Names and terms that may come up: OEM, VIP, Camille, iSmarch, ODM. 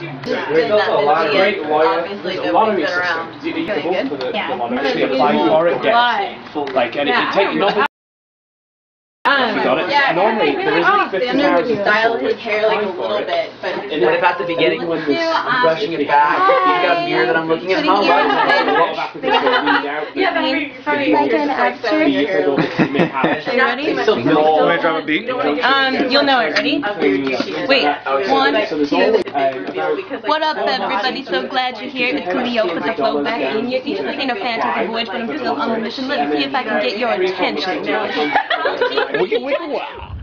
There's also a lot of great lawyers. There's a lottery system. You can vote for the lottery. Actually apply for it, get full, like, and it takes nobody. Normally, there isn't 15 hours of style his hair like a little bit, but and what about the beginning when was brushing it back? You got a mirror that I'm looking at home. Yeah, but like an extra. Ready? Drop a beat? You'll know it. Ready? Wait. 1, 2. What up, everybody? So glad you're here. It's Camille. Put the flow back in your ears. Ain't no phantasy voice, but I'm still on a mission. Let me see if I can get your attention. Wiggle, wiggle, wow.